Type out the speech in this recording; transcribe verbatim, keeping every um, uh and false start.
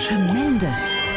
Tremendous.